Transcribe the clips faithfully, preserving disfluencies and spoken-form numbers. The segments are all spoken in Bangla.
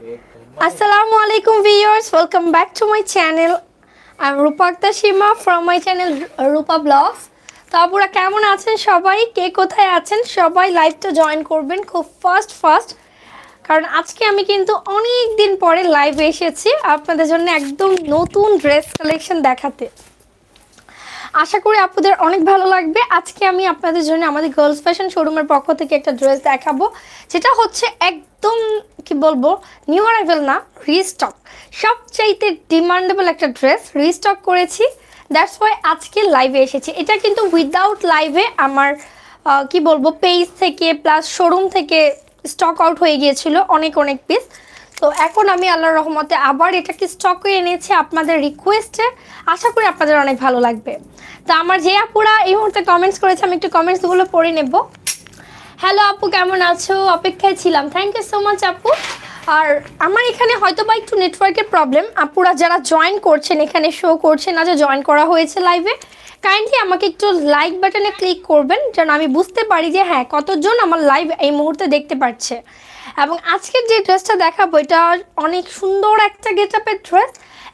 Assalamualaikum viewers, welcome back to my channel. I'm Rupak Tashima from my channel Rupa Blogs. তো আপুরা কেমন আছেন সবাই, কে কোথায় আছেন সবাই লাইভটা জয়েন করবেন খুব ফাস্ট ফাস্ট, কারণ আজকে আমি কিন্তু অনেক দিন পরে লাইভে এসেছি আপনাদের জন্য একদম নতুন ড্রেস কালেকশন দেখাতে। আশা করি আপনাদের অনেক ভালো লাগবে। আজকে আমি আপনাদের জন্য আমাদের গার্লস ফ্যাশন শোরুমের পক্ষ থেকে একটা ড্রেস দেখাবো, যেটা হচ্ছে একদম কি বলবো নিউ অ্যারাইভেল না, রিস্টক, সবচাইতে ডিমান্ডেবল একটা ড্রেস রিস্টক করেছি, দ্যাটস ওয়াই আজকে লাইভে এসেছি। এটা কিন্তু উইদাউট লাইভে আমার কি বলবো পেজ থেকে প্লাস শোরুম থেকে স্টক আউট হয়ে গিয়েছিল অনেক অনেক পিস। তো এখন আমি আল্লাহর রহমতে আবার এটাকে স্টকে এনেছি আপনাদের রিকোয়েস্টে, আশা করি আপনাদের অনেক ভালো লাগবে। তো আমার যে আপুরা এই মুহূর্তে কমেন্টস করেছে আমি একটু কমেন্টসগুলো পড়ে নেব। হ্যালো আপু, কেমন আছো? অপেক্ষায় ছিলাম, থ্যাংক ইউ সো মাচ আপু। আর আমার এখানে হয়তো বা একটু নেটওয়ার্কের প্রবলেম, আপুরা যারা জয়েন করছেন এখানে শো করছে না যে জয়েন করা হয়েছে লাইভে, কাইন্ডলি আমাকে একটু লাইক বাটনে ক্লিক করবেন যেন আমি বুঝতে পারি যে হ্যাঁ কতজন আমার লাইভ এই মুহূর্তে দেখতে পাচ্ছে। এবং আজকের যে ড্রেসটা দেখাবো এটা অনেক সুন্দর একটা গেট আপের ড্রেস,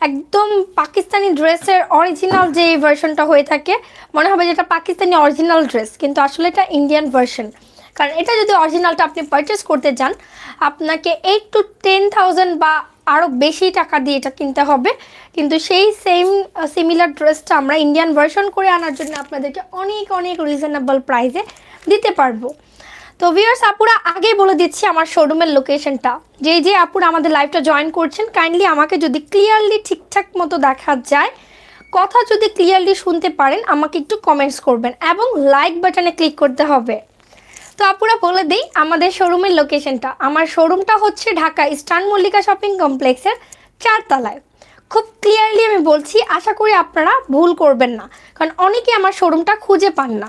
একদম পাকিস্তানি ড্রেসের অরিজিনাল যে ভার্সনটা হয়ে থাকে মনে হবে যেটা পাকিস্তানি অরিজিনাল ড্রেস, কিন্তু আসলে এটা ইন্ডিয়ান ভার্সন। কারণ এটা যদি অরিজিনালটা আপনি পারচেস করতে যান আপনাকে এইট টু টেন থাউজেন্ড বা আরও বেশি টাকা দিয়ে এটা কিনতে হবে, কিন্তু সেই সেম সিমিলার ড্রেসটা আমরা ইন্ডিয়ান ভার্সন করে আনার জন্য আপনাদেরকে অনেক অনেক রিজনেবল প্রাইসে দিতে পারবো। তো ভিউয়ার্স আপুরা আগেই বলে দিচ্ছি আমার শোরুমের লোকেশনটা, যেই যে আপুরা আমাদের লাইভটা জয়েন করছেন কাইন্ডলি আমাকে যদি ক্লিয়ারলি ঠিকঠাক মতো দেখা যায়, কথা যদি ক্লিয়ারলি শুনতে পারেন আমাকে একটু কমেন্টস করবেন এবং লাইক বাটনে ক্লিক করতে হবে। তো আপুরা বলে দিই আমাদের শোরুমের লোকেশনটা, আমার শোরুমটা হচ্ছে ঢাকা ইস্টার্ন মল্লিকা শপিং কমপ্লেক্সের চারতলায়। খুব ক্লিয়ারলি আমি বলছি, আশা করি আপনারা ভুল করবেন না, কারণ অনেকে আমার শোরুমটা খুঁজে পান না,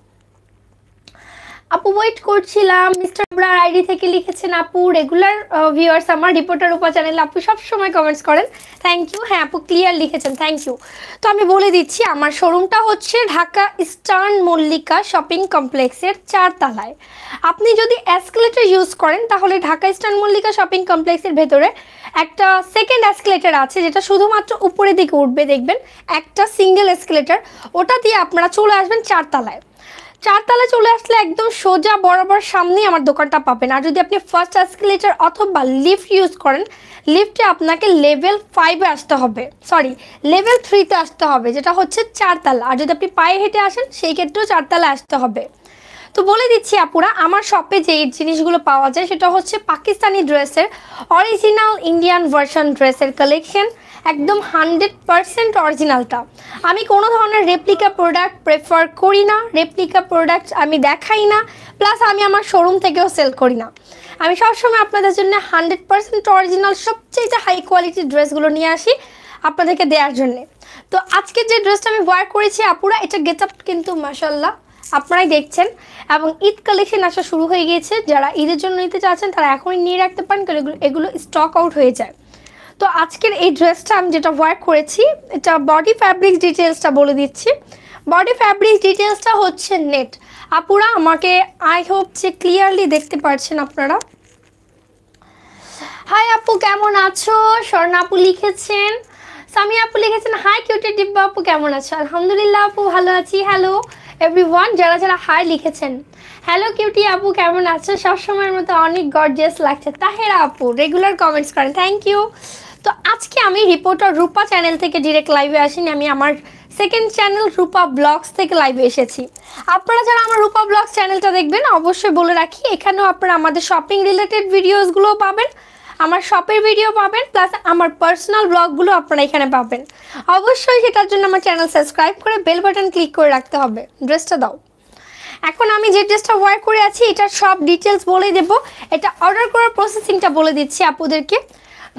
আপু ওয়েট করছিলাম, মিস্টার ব্রার আইডি থেকে লিখেছেন আপু, রেগুলার ভিউয়ার্স আমার রিপোর্টার রূপা চ্যানেল, আপু সবসময় কমেন্টস করেন, থ্যাংক ইউ। হ্যাঁ আপু ক্লিয়ার লিখেছেন, থ্যাংক ইউ। তো আমি বলে দিচ্ছি আমার শোরুমটা হচ্ছে ঢাকা ইস্টার্ন মল্লিকা শপিং কমপ্লেক্সের চারতলায়। আপনি যদি এসকেলেটর ইউজ করেন তাহলে ঢাকা ইস্টার্ন মল্লিকা শপিং কমপ্লেক্সের ভেতরে একটা সেকেন্ড এসকেলেটর আছে যেটা শুধুমাত্র উপরের দিকে উঠবে, দেখবেন একটা সিঙ্গেল এসকেলেটর, ওটা দিয়ে আপনারা চলে আসবেন চারতলায়। চারতলা চলে আসলে একদম সোজা বরাবর সামনেই আমার দোকানটা পাবেন। আর যদি আপনি ফার্স্ট এসকেলেটর অথবা লিফট ইউজ করেন, লিফটে আপনাকে লেভেল ফাইভে আসতে হবে, সরি লেভেল থ্রিতে আসতে হবে যেটা হচ্ছে চারতলা। আর যদি আপনি পায়ে হেঁটে আসেন সেই ক্ষেত্রেও চারতলা আসতে হবে। তো বলে দিচ্ছি আপুরা আমার শপে যে জিনিসগুলো পাওয়া যায় সেটা হচ্ছে পাকিস্তানি ড্রেসের অরিজিনাল ইন্ডিয়ান ভার্সন ড্রেসের কালেকশন, একদম হান্ড্রেড পারসেন্ট অরিজিনালটা। আমি কোনো ধরনের রেপ্লিকা প্রোডাক্ট প্রেফার করি না, রেপ্লিকা প্রোডাক্ট আমি দেখাই না, প্লাস আমি আমার শোরুম থেকেও সেল করি না। আমি সবসময় আপনাদের জন্য হান্ড্রেড পারসেন্ট অরিজিনাল সবচেয়ে হাই কোয়ালিটির ড্রেসগুলো নিয়ে আসি আপনাদেরকে দেওয়ার জন্যে। তো আজকের যে ড্রেসটা আমি ওয়ার করেছি আপুরা এটা গেট আপ কিন্তু মাশাআল্লাহ আপনারাই দেখছেন, এবং ঈদ কালেকশন আসা শুরু হয়ে গিয়েছে, যারা ঈদের জন্য নিতে চাচ্ছেন তারা এখনই নিয়ে রাখতে পারেন কারণ এগুলো স্টক আউট হয়ে যায়। তো আজকের এই ড্রেসটা আমি যেটা ওয়ার করেছি এটা বডি ফ্যাব্রিক্স ডিটেলসটা বলে দিচ্ছি। বডি ফ্যাব্রিক্স ডিটেলসটা হচ্ছে নেট। আপুরা আমাকে আই হোপ যে ক্লিয়ারলি দেখতে পাচ্ছেন আপনারা। হাই আপু কেমন আছো? স্বর্ণা আপু লিখেছেন, সামি আপু লিখেছেন হাই কিউটি ডিব্বা আপু কেমন আছো? আলহামদুলিল্লাহ আপু ভালো আছি। হ্যালো এভরিওয়ান যারা যারা হাই লিখেছেন, হ্যালো কিউটি আপু কেমন আছো? সবসময়ের মতো অনেক গর্জিয়াস লাগছে। তাহেরা আপু রেগুলার কমেন্টস করেন, থ্যাংক ইউ। তো আজকে আমি রিপোর্টার রূপা চ্যানেল থেকে ডিরেক্ট লাইভে আসিনি, আমি আমার সেকেন্ড চ্যানেল রূপা ব্লগস থেকে লাইভে এসেছি। আপনারা যারা আমার রূপা ব্লগস চ্যানেলটা দেখবেন অবশ্যই বলে রাখি এখানেও আপনারা আমাদের শপিং রিলেটেড ভিডিওসগুলো পাবেন, আমার শপের ভিডিও পাবেন, প্লাস আমার পার্সোনাল ব্লগগুলো আপনারা এখানে পাবেন। অবশ্যই সেটার জন্য আমার চ্যানেল সাবস্ক্রাইব করে বেল বাটন ক্লিক করে রাখতে হবে। ড্রেসটা দাও। এখন আমি যে ড্রেসটা ওয়ার করে আছি এটার সব ডিটেলস বলে দেবো, এটা অর্ডার করার প্রসেসিংটা বলে দিচ্ছি আপুদেরকে।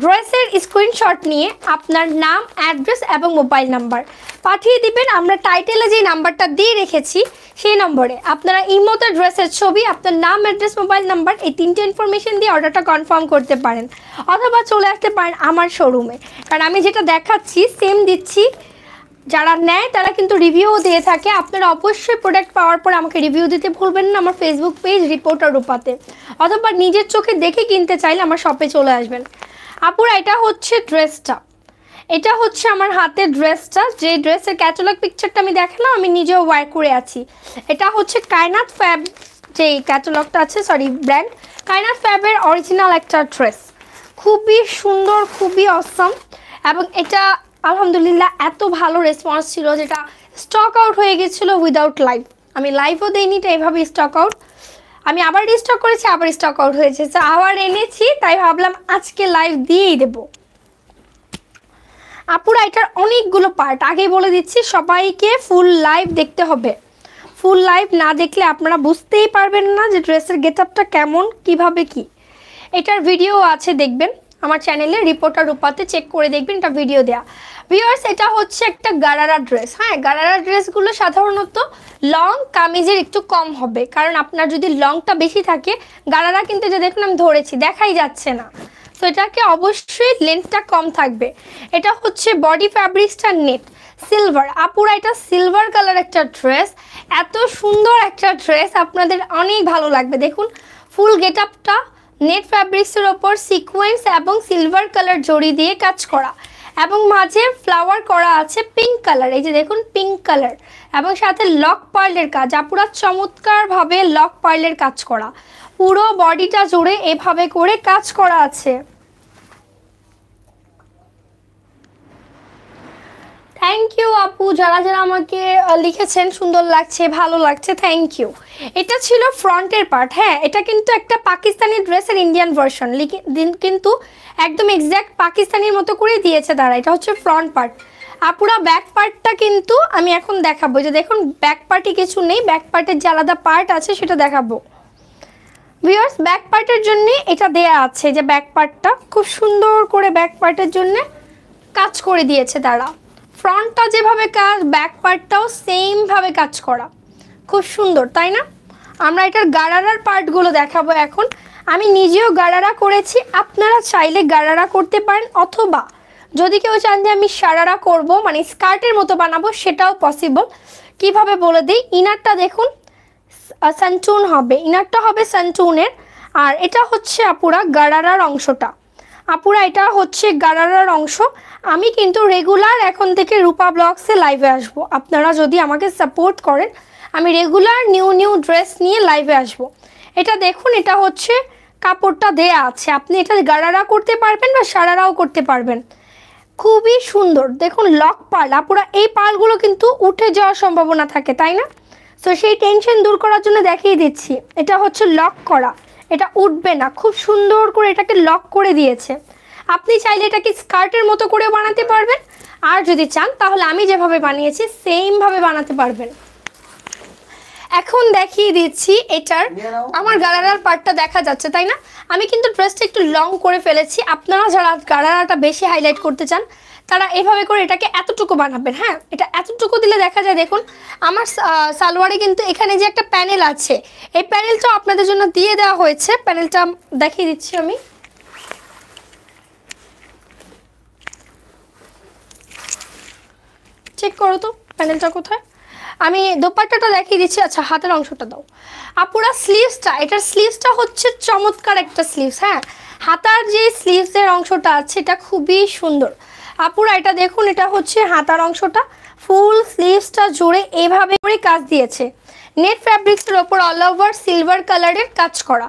ড্রেসের স্ক্রিনশট নিয়ে আপনার নাম, অ্যাড্রেস এবং মোবাইল নাম্বার পাঠিয়ে দিবেন। আমরা টাইটেলে যে নাম্বারটা দিয়ে রেখেছি সেই নম্বরে আপনারা ইমোতে ড্রেসের ছবি, আপনার নাম, অ্যাড্রেস, মোবাইল নাম্বার এই তিনটে ইনফরমেশন দিয়ে অর্ডারটা কনফার্ম করতে পারেন, অথবা চলে আসতে পারেন আমার শোরুমে। কারণ আমি যেটা দেখাচ্ছি সেম দিচ্ছি। যারা নেয় তারা কিন্তু রিভিউও দিয়ে থাকে। আপনারা অবশ্যই প্রোডাক্ট পাওয়ার পর আমাকে রিভিউ দিতে ভুলবেন না আমার ফেসবুক পেজ রিপোর্টার রূপাতে, অথবা নিজের চোখে দেখে কিনতে চাইলে আমার শপে চলে আসবেন। আপুরা, এটা হচ্ছে ড্রেসটা, এটা হচ্ছে আমার হাতের ড্রেসটা, যে ড্রেসের ক্যাটালগ পিকচারটা আমি দেখালাম, আমি নিজেও ওয়ার করে আছি। এটা হচ্ছে কায়নাত ফ্যাব, যে ক্যাটালগটা আছে, সরি ব্র্যান্ড কায়নাত ফ্যাবের অরিজিনাল একটা ড্রেস, খুবই সুন্দর, খুবই অসাম, এবং এটা আলহামদুলিল্লাহ এত ভালো রেসপন্স ছিল যেটা স্টক আউট হয়ে গেছিলো উইদাউট লাইভ। আমি লাইভও দিইনি, এটা এভাবেই স্টক আউট। আমি আবার রিস্টক করেছি, আবার স্টক আউট হয়েছে, তো আবার এনেছি, তাই ভাবলাম আজকে লাইভ দিয়েই দেব। আপুরা, এটার অনেকগুলো পার্ট, আগেই বলে দিচ্ছি সবাইকে ফুল লাইভ দেখতে হবে। ফুল লাইভ না দেখলে আপনারা বুঝতেই পারবেন না যে ড্রেসের গেট আপটা কেমন, কীভাবে কি। এটার ভিডিও আছে, দেখবেন আমার চ্যানেলে রিপোর্টার রূপাতে, চেক করে দেখবেন এটা ভিডিও দেয়া। ভিউয়ার্স, এটা হচ্ছে একটা গারারা ড্রেস। হ্যাঁ, গারারা ড্রেসগুলো সাধারণত লং কামিজের একটু কম হবে, কারণ আপনার যদি লংটা বেশি থাকে, গারারা কিন্তু যে দেখুন আমি ধরেছি দেখাই যাচ্ছে না, তো এটাকে অবশ্যই লেন্থটা কম থাকবে। এটা হচ্ছে বডি ফ্যাব্রিক্সটা নেট সিলভার। আপুরা, এটা সিলভার কালার একটা ড্রেস, এত সুন্দর একটা ড্রেস, আপনাদের অনেক ভালো লাগবে। দেখুন ফুল গেট আপটা নেট ফ্যাব্রিক্সের ওপর সিকোয়েন্স এবং সিলভার কালার জড়ি দিয়ে কাজ করা, এবং মাঝে ফ্লাওয়ার করা আছে পিঙ্ক কালার, এই যে দেখুন পিঙ্ক কালার, এবং সাথে লক পার্লের কাজ। আপুরা, চমৎকারভাবে লক পার্লের কাজ করা, পুরো বডিটা জুড়ে এভাবে করে কাজ করা আছে। থ্যাংক ইউ আপু, যারা যারা আমাকে লিখেছেন সুন্দর লাগছে, ভালো লাগছে, থ্যাংক ইউ। এটা ছিল ফ্রন্টের পার্ট। হ্যাঁ, এটা কিন্তু একটা পাকিস্তানি ড্রেসের ইন্ডিয়ান ভার্সন, কিন্তু একদম এক্স্যাক্ট পাকিস্তানির মতো করে দিয়েছে তারা। এটা হচ্ছে ফ্রন্ট পার্ট। আপুরা, ব্যাক পার্টটা কিন্তু আমি এখন দেখাবো, যে দেখুন ব্যাক পার্টে কিছু নেই, ব্যাক পার্টের যে আলাদা পার্ট আছে সেটা দেখাবো। ভিউয়ার্স, ব্যাক পার্টের জন্য এটা দেয়া আছে, যে ব্যাক পার্টটা খুব সুন্দর করে ব্যাক পার্টের জন্য কাজ করে দিয়েছে তারা। ফ্রন্টটা যেভাবে কাজ, ব্যাক পার্টটাও সেমভাবে কাজ করা, খুব সুন্দর, তাই না? আমরা এটার গারারার পার্টগুলো দেখাবো এখন। আমি নিজেও গারারা করেছি, আপনারা চাইলে গারারা করতে পারেন, অথবা যদি কেউ চান যে আমি সারারা করব, মানে স্কার্টের মতো বানাবো, সেটাও পসিবল। কিভাবে বলে দিই, ইনারটা দেখুন সানচুন হবে, ইনারটা হবে সানচুনের, আর এটা হচ্ছে আপুরা গারারার অংশটা। আপুরা, এটা হচ্ছে গারারার অংশ। আমি কিন্তু রেগুলার এখন থেকে রূপা ব্লগসে লাইভে আসব, আপনারা যদি আমাকে সাপোর্ট করেন আমি রেগুলার নিউ নিউ ড্রেস নিয়ে লাইভে আসব। এটা দেখুন, এটা হচ্ছে কাপড়টা দেয়া আছে, আপনি এটা গারারা করতে পারবেন বা সারারাও করতে পারবেন, খুবই সুন্দর। দেখুন লক পাল, আপুরা এই পালগুলো কিন্তু উঠে যাওয়ার সম্ভাবনা থাকে, তাই না? তো সেই টেনশন দূর করার জন্য দেখিয়ে দিচ্ছি। এটা হচ্ছে লক করা, এটা উঠবে না, খুব সুন্দর করে এটাকে লক করে দিয়েছে। আপনি চাইলে এটাকে স্কার্টের মতো করে বানাতে পারবেন, আর যদি চান তাহলে আমি যেভাবে বানিয়েছি সেমভাবে বানাতে পারবেন। এখন দেখিয়ে দিচ্ছি এটার, আমার গারারার পার্টটা দেখা যাচ্ছে, তাই না? আমি কিন্তু ড্রেসটা একটু লং করে ফেলেছি, আপনারা যারা গারারাটা বেশি হাইলাইট করতে চান তারা এভাবে করে এটাকে এতটুকু বানাবেন। হ্যাঁ, এটা এতটুকু দিলে দেখা যায়, দেখুন আমার সালোয়ারে কিন্তু এখানে যে একটা প্যানেল আছে, এই প্যানেলটাও আপনাদের জন্য দিয়ে দেওয়া হয়েছে। প্যানেলটা দেখিয়ে দিচ্ছি আমি, চেক করো তো প্যানেলটা কোথায়। আমি দোপাট্টাটা দেখিয়ে দিচ্ছি। আচ্ছা, হাতের অংশটা দাও। আপুরা, স্লিভসটা, এটার স্লিভসটা হচ্ছে চমৎকার একটা স্লিভস। হ্যাঁ, হাতার যে স্লিভসের অংশটা আছে এটা খুবই সুন্দর। আপুরা, এটা দেখুন, এটা হচ্ছে হাতার অংশটা, ফুল স্লিভসটা জুড়ে এভাবে করে কাজ দিয়েছে, নেট ফ্যাব্রিক্সের ওপর অল ওভার সিলভার কালারের কাজ করা।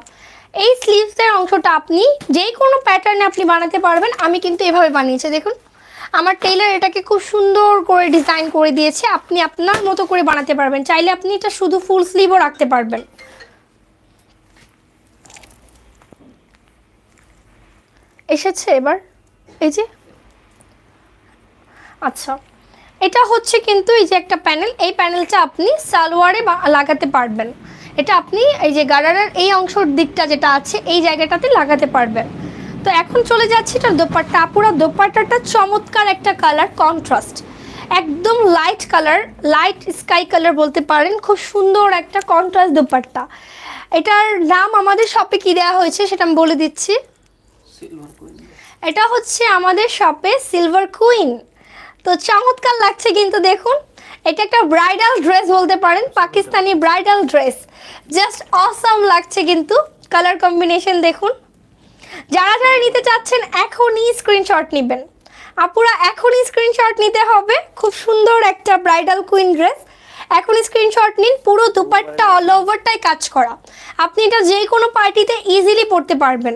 এই স্লিভসের অংশটা আপনি যে কোনো প্যাটার্নে আপনি বানাতে পারবেন। আমি কিন্তু এভাবে বানিয়েছি, দেখুন আমার টেইলার এটাকে খুব সুন্দর করে ডিজাইন করে দিয়েছে, আপনি আপনার মতো করে বানাতে পারবেন। চাইলে আপনি এটা শুধু ফুল স্লিভও রাখতে পারবেন। এসেছে এবার, এই যে, আচ্ছা এটা হচ্ছে কিন্তু এই যে একটা প্যানেল, এই প্যানেলটা আপনি সালোয়ারে লাগাতে পারবেন। এটা আপনি এই যে গারারার এই অংশের দিকটা যেটা আছে এই জায়গাটাতে লাগাতে পারবেন। তো এখন চলে যাচ্ছি এটা দোপাট্টা। পুরো দোপাট্টাটা চমৎকার একটা কালার কন্ট্রাস্ট, একদম light colour, light sky colour বলতে পারেন। খুব সুন্দর একটা কন্ট্রাস্ট দোপাট্টা। এটার নাম আমাদের শপে কি দেওয়া হয়েছে সেটা আমি বলে দিচ্ছি। এটা হচ্ছে আমাদের শপে সিলভার কুইন। তো চমৎকার লাগছে কিন্তু দেখুন, এটা একটা ব্রাইডাল ড্রেস বলতে পারেন, Pakistani bridal dress. Just awesome লাগছে কিন্তু, কালার কম্বিনেশন দেখুন। যারা যারা নিতে চাচ্ছেন এখনই স্ক্রিনশট নেবেন আপুরা, এখনই স্ক্রিনশট নিতে হবে। খুব সুন্দর একটা ব্রাইডাল কুইন ড্রেস, এখন স্ক্রিনশট নিন। পুরো দুপাট্টা অল ওভারটাই কাজ করা, আপনি এটা যে কোনো পার্টিতে ইজিলি পরতে পারবেন।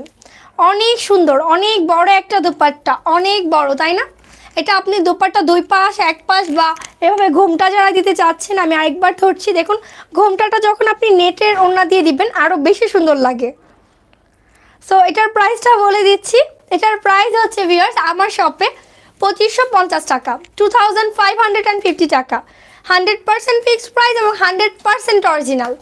অনেক সুন্দর, অনেক বড় একটা দুপাট্টা, অনেক বড় তাই না? এটা আপনি দুপাট্টা দুই পাশ এক পাশ বা এভাবে ঘোমটা যারা দিতে চাচ্ছেন, আমি আরেকবার ধরছি দেখুন, ঘোমটাটা যখন আপনি নেটের ওড়না দিয়ে দিবেন আরও বেশি সুন্দর লাগে। সো এটার প্রাইসটা বলে দিচ্ছি, এটার প্রাইস হচ্ছে ভিউয়ার্স আমার শপে পঁচিশশো পঞ্চাশ টাকা, two thousand five hundred and fifty টাকা, হান্ড্রেড পার্সেন্ট ফিক্সড প্রাইস এবং হান্ড্রেড পার্সেন্ট অরিজিনাল।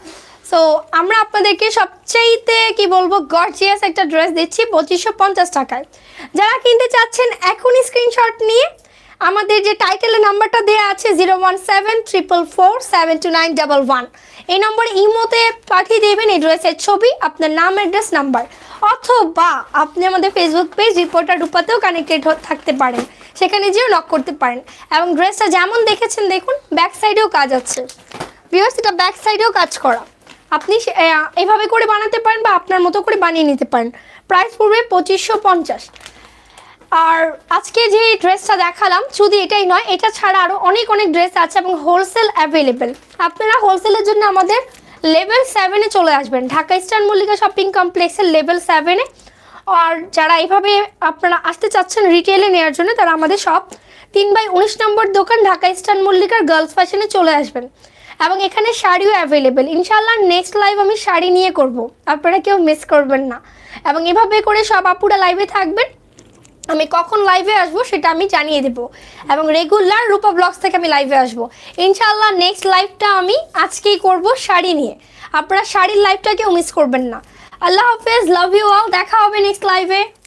সো আমরা আপনাদেরকে সবচাইতে কি বলবো গর্জিয়াস একটা ড্রেস দিচ্ছি পঁচিশশো পঞ্চাশ টাকায়। যারা কিনতে চাচ্ছেন এখনই স্ক্রিনশট নিয়ে আমাদের যে টাইটেলের নাম্বারটা দেওয়া আছে zero one seven triple four seven two nine double one, এই নম্বরে ইমোতে পাঠিয়ে দেবেন এই ড্রেসের ছবি, আপনার নাম, অ্যাড্রেস, নাম্বার। অথবা আপনি আমাদের ফেসবুক পেজ রিপোর্টার রূপাতেও কানেক্টেড থাকতে পারেন, সেখানে যেও লক করতে পারেন। এবং ড্রেসটা যেমন দেখেছেন দেখুন, ব্যাক সাইডেও কাজ আছে ভিউয়ার্স, এটা ব্যাক সাইডেও কাজ করা। আপনি এভাবে করে বানাতে পারেন বা আপনার মতো করে বানিয়ে নিতে পারেন। প্রাইস পড়বে পঁচিশশো পঞ্চাশ। আর আজকে যে ড্রেসটা দেখালাম, শুধু এটাই নয়, এটা ছাড়া আরও অনেক অনেক ড্রেস আছে এবং হোলসেল অ্যাভেলেবেল। আপনারা হোলসেলের জন্য আমাদের লেভেল সেভেনে চলে আসবেন, ঢাকা ইস্টার্ন মল্লিকা শপিং কমপ্লেক্সের লেভেল সেভেনে। আর যারা এইভাবে আপনারা আসতে চাচ্ছেন রিটেলে নেওয়ার জন্য, তারা আমাদের শপ তিন বাই উনিশ নম্বর দোকান, ঢাকা ইস্টার্ন মল্লিকার গার্লস ফ্যাশনে চলে আসবেন। এবং এখানে শাড়িও অ্যাভেলেবেল। ইনশাল্লাহ নেক্সট লাইভ আমি শাড়ি নিয়ে করব, আপনারা কেউ মিস করবেন না। এবং এভাবে করে সব আপুরা লাইভে থাকবেন, আমি কখন লাইভে আসবো সেটা আমি জানিয়ে দেবো। এবং রেগুলার রূপা ব্লগস থেকে আমি লাইভে আসবো ইনশাল্লাহ। নেক্সট লাইভটা আমি আজকেই করব শাড়ি নিয়ে, আপনারা শাড়ির লাইভটা কেউ মিস করবেন না। আল্লাহ হাফেজ, লাভ ইউ অল, দেখা হবে নেক্সট লাইভে।